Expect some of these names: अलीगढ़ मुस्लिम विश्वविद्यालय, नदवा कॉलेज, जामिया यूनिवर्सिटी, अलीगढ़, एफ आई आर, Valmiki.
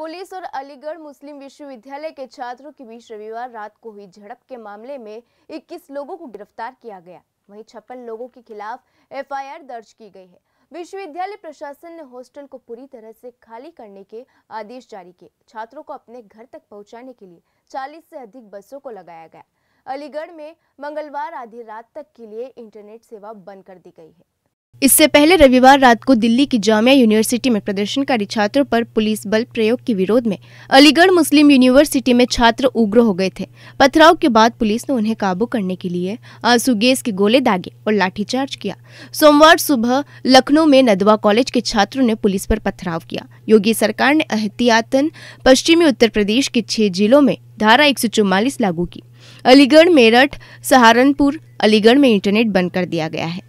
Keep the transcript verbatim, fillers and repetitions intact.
Police और अलीगढ़ मुस्लिम विश्वविद्यालय के छात्रों के बीच रविवार रात को हुई झड़प के मामले में इक्कीस लोगों को गिरफ्तार किया गया, वहीं छप्पन लोगों के खिलाफ एफ आई आर दर्ज की गई है। विश्वविद्यालय प्रशासन ने हॉस्टल को पूरी तरह से खाली करने के आदेश जारी किए। छात्रों को अपने घर तक पहुंचाने के लिए चालीस से अधिक बसों को लगाया गया। अलीगढ़ में मंगलवार आधी रात तक के लिए इंटरनेट सेवा बंद कर दी गई है। इससे पहले रविवार रात को दिल्ली की जामिया यूनिवर्सिटी में प्रदर्शनकारी छात्रों पर पुलिस बल प्रयोग के विरोध में अलीगढ़ मुस्लिम यूनिवर्सिटी में छात्र उग्र हो गए थे। पथराव के बाद पुलिस ने उन्हें काबू करने के लिए आंसू गैस के गोले दागे और लाठीचार्ज किया। सोमवार सुबह लखनऊ में नदवा कॉलेज के छात्रों ने पुलिस पर पथराव किया। योगी सरकार ने एहतियातन पश्चिमी उत्तर प्रदेश के छह जिलों में धारा एक सौ चौवालीस लागू की। अलीगढ़, मेरठ, सहारनपुर, अलीगढ़ में इंटरनेट बंद कर दिया गया है।